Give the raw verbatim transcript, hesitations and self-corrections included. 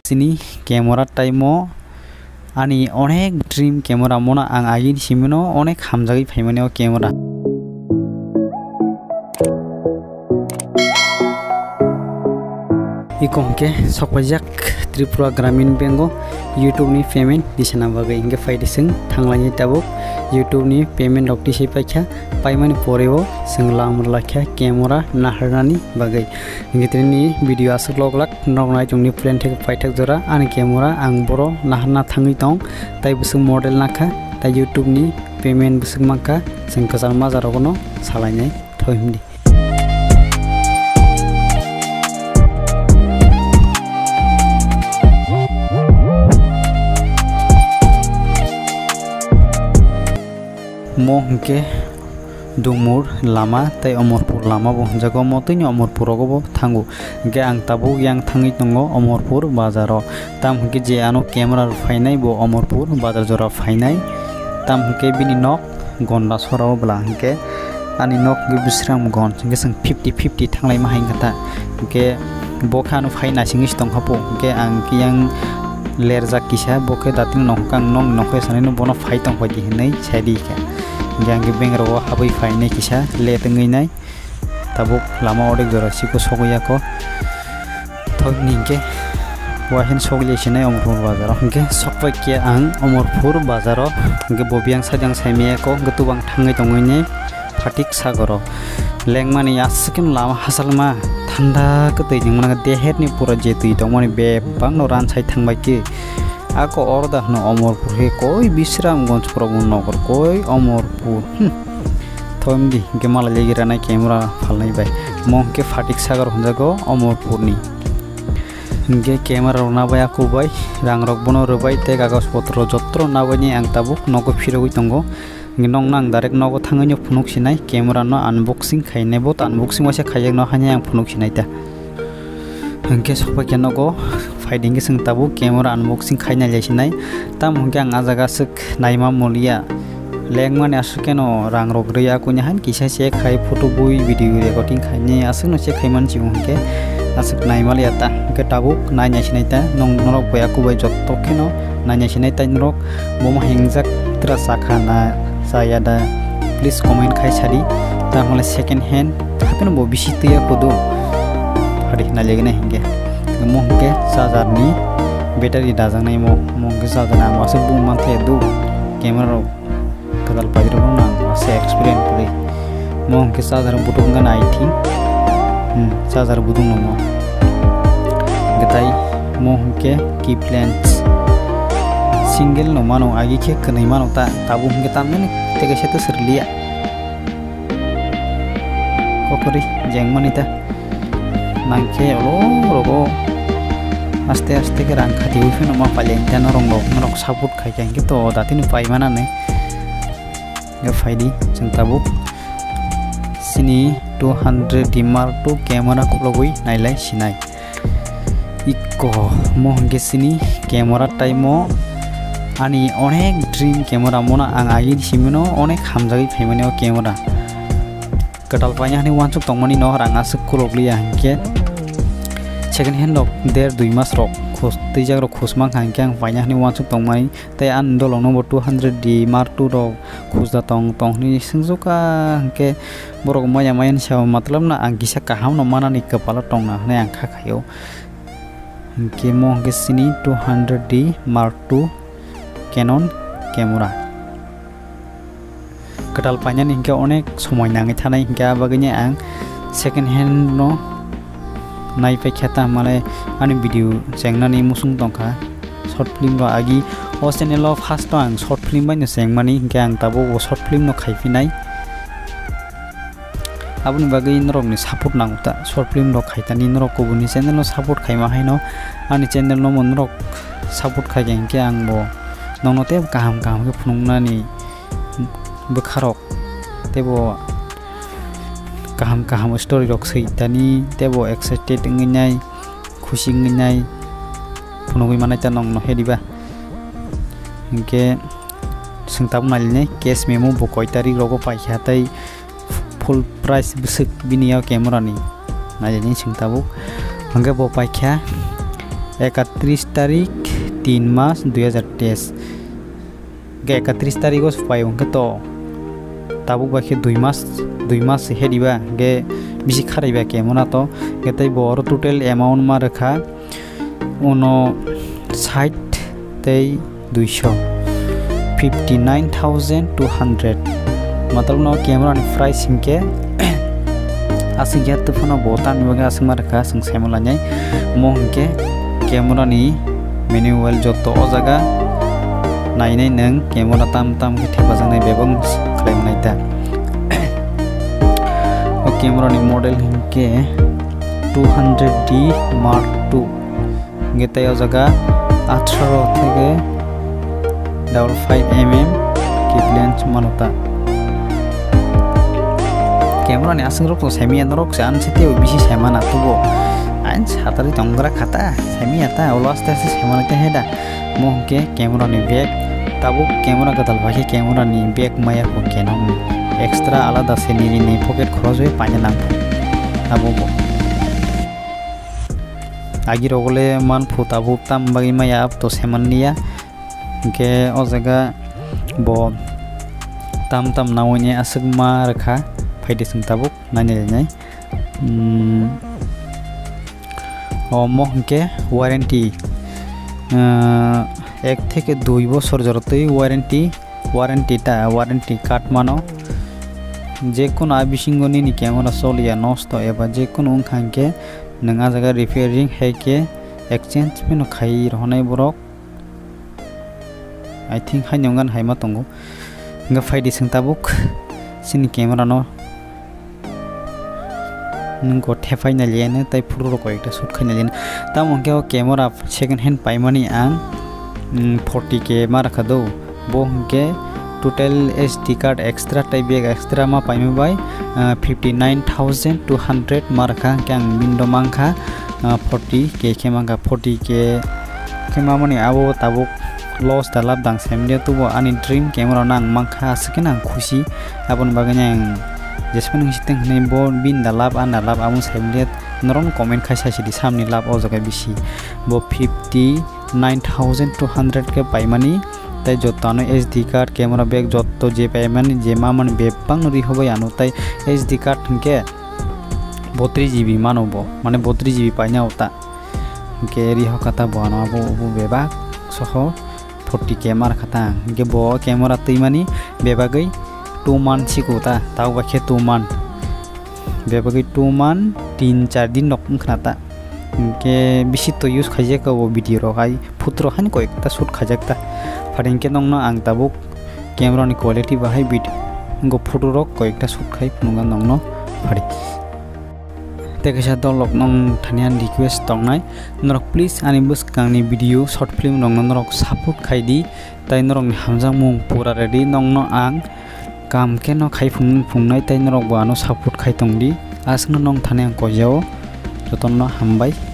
Sini kamera time ani onek dream kamera mona ang agin simeno onek hamjagi paimaneo kamera ikonke sokpajak Tripura Gramin Bank YouTube ni payment disana bagai inge fai diseng thanglani tabo YouTube ni payment dokti sipacha paimani porebo senglam lakha kamera naharani bagai ingitrini video asuk loglak nognai jongni plan thek paithak jora an kamera ang boro nahna thangi tong tai busung model nakha tai YouTube ni payment busung maka sengkasar majarogono salainai thoimdi mohke dumur lama tai Amarpur lama bo jago motini Amarpur go thangu ge ang tabu yang thangi tongo Amarpur bazaro tam ke je ano camera fainai bo Amarpur bazar jora fainai tam ke bini nok gonda sorao blanke ani nok ge bisram gon ge sang fifty fifty thanglai ma hain kata ge bokhanu faina singis tonghapo ge ang yang lerja kisa boke datin nongkang nong nokhe sanino bono faitong paji hinai chadi ka jangi bengro habai faine kisa letengai nai tabuk lama ode gorasi ko sogoya ko thogninge wahin sogle chinai Amarpur bazar angke sokpai ke ang Amarpur bazar angke bobiang sajang saimia ko gutubang thangai tongai ne phatik sagoro lengmani askin lama hasalma tanda ketei jing mana dehet ni pura jetui tongmani bepang no ran sai thangbai ki ako orda no Amarpur he koi bisram gonj prabhu nogor koi Amarpur thomdi gemal legira na camera phalnai bai monke phatik sagar hunjago Amarpur ni ge camera rona bai aku bai rangrok bono robai te kagos potro jotro na bani ang tabuk nogo phiroi tongo nong nang direct nogo thangai phunuk sinai camera no unboxing khaine bo unboxing wase khaijak no hanya ang phunuk sinai ta angke sokpa ke nogo finding ge sing tabu camera unboxing khaina le sinai tam hongke ang ajaga sik naima molia lengmane asukeno rang rok reya kunya han kisa se khai photo bui video recording khaine asuk no se khaiman jiung ke asuk naima le ta ke tabu naina sinai ta nong norok boya kubai jotto keno naina sinai ta norok momo hengjak tra sakhana saya ada please comment khai sari tamole second hand apeno bo bisitiya kodo harikna legena hinge mohke sajar ni battery dajangnai mo mohke sajana mase bum manthe du camera kadal pajro na mase experience pore mohke sajar butung gan I think hmm sajar butung no getai mohke key plants single no mano agi ke kanai mano ta tabu hinge tamne tege setu serlia kokori jengmanita nangke olo rogo aste aste ke rang khati ufe no ma palen jano rongo nok saput khai jang ke to datini paimana ne ge faidi chintabu sini two hundred D Mark two camera kuplogui nailai sinai ikko mo hinge sini camera taimo ani onek dream camera mona ang agin simeno onek hamjagi phaimani o camera katal paina ni wansuk tongmani no ranga sukrogli angke second hand rok der dui mas rok khos tijak rok khosmang angke ang paina ni wansuk tongmai tai an dolong no two hundred D Mark two rok khosda tong tongni singjuka angke borok maya mayan sa matlab na ang kisa kaham no manani kapala tongna ne ang khakhayo angke mo angke sini two hundred D Mark two Canon camera katal panyan hingga onek somoy nangai thanai hingga bagainya ang second hand no nai pe khata male ani video jengnani musung tongkha short film ba agi o channel of first ang short film ba ni jengmani hingga ang tabo short film no khaifinai abuni bagai norok ni support nanguta short film no khaitani norok kubuni channel no support khaima haino ani channel no monrok support khaigeng ke ang bo nongno te kaham kaham ke phunungnani bukharok tebo kaham kaham story rok seitani tebo excited nginai khushi nginai phunungui manai ta nongno hediba ingke singtab malne case memo bo koitari rogo paikhatai full price besek biniau kamera nih. Nah jadi singtabuk angka bopaknya tiga puluh satu tarik tiga mas dua ribu dua puluh ke tiga puluh satu tarik os pai angka to tabuk bakhe dua mas dua mas he diba ge bisi khariba kamera to getai bor total amount ma rakha uno site tei dua ratus lima puluh sembilan ribu dua ratus मतलब ना कैमरा ने प्राइसिंग के आसिन या तो फोन बोता नि बगा आसिन मारखा संसेम लानाय मों के कैमरा नि मेनुअल जतो जगा नायनै नों कैमरा ताम ताम के थेबाजनाय बेबं खालामनाय दा ओ कैमरा नि मॉडल के two hundred D Mark two गेतय जगा eighteen थेगे five millimeter किट लेंस मानता Kamera nih asing rok semi rok sean setiap bisi seman atau bo, ans hatari tonggrak kata semi ata ulas tes seman itu heda, mungkin kamera nih bag, tabuk kamera gatal pakai kamera nih bag maya Canon, ekstra alada sendiri nih pocket crossway panjang lampu, tabu bo. Agi rokole man puta putam bagi maya apto seman dia, ke ozaga bo, tam tam naunye asing marka. Ide sentabuk nanya nanya, omong ke warranty, ek theke dui bosor jorotoi warranty, warranty ta warranty card mano, jekon abisingoni ni kamera sol ya nosto eba jekon ongkhang ke nanga jaga repairing hai ke exchange pino khai rohnai borok, I think hai nyongan hai matongo, nga fai di sentabuk sini kamera no nungko tefai nalian tai puru roko ekta shoot khai nalian ta mongke o camera second hand paimani ang forty K ma rakha do bo hongke total S D card extra tai bag extra ma paime bai fifty nine thousand two hundred ma rakha kyang bindo mangkha forty K ke mangkha forty K ke mamani abo tabuk loss dalab dang semdia tubo ani dream camera nang mangkha asikena khushi abon baganyang Jasper nung siteng nai bon bin dalap an dalap amun semlet noron komen kai sasi di samni lap o jaga bisi bo fifty nine thousand two hundred ke paimani tai jotano S D card camera bag jotto je paimani je maman bepang ri hobai anu tai S D card ke thirty G B manobo mane thirty G B paina ota ke ri hokata bo anu bo bebak soho forty K mar khata ge bo camera tuimani bebagai two month siku ta tau bakhe two month bebagi two month three four din nok khata ke bisi to use khaje ka bo video rokai putro han ko ekta shoot khajak ta farinke nongna ang tabuk camera ni quality bahai bid go photo rok ko ekta shoot khai nonga nongno phari tekesa dol lok nong thanian request tongnai norok please ani bus kangni video short film nong norok support khai di tai norong ni hamjang mung pura ready nongno ang काम के न खाइ फुंग फुंगनाय ताइन रग बानो सपोर्ट खाइतोंदि आसनो नों थानाय आं कजाव जतन हामबाय